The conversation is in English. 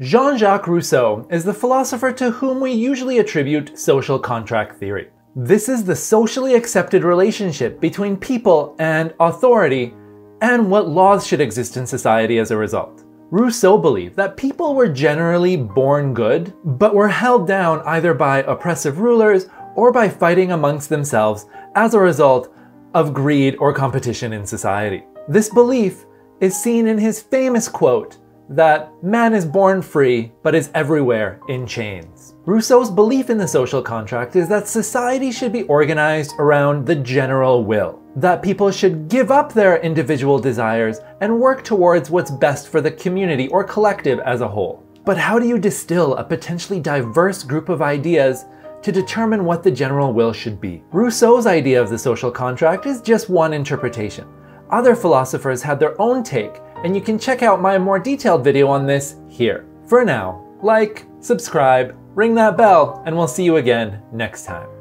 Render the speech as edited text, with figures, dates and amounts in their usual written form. Jean-Jacques Rousseau is the philosopher to whom we usually attribute social contract theory. This is the socially accepted relationship between people and authority, and what laws should exist in society as a result. Rousseau believed that people were generally born good, but were held down either by oppressive rulers or by fighting amongst themselves as a result of greed or competition in society. This belief is seen in his famous quote, that man is born free, but is everywhere in chains. Rousseau's belief in the social contract is that society should be organized around the general will, that people should give up their individual desires and work towards what's best for the community or collective as a whole. But how do you distill a potentially diverse group of ideas to determine what the general will should be? Rousseau's idea of the social contract is just one interpretation. Other philosophers had their own take, and you can check out my more detailed video on this here. For now, like, subscribe, ring that bell, and we'll see you again next time.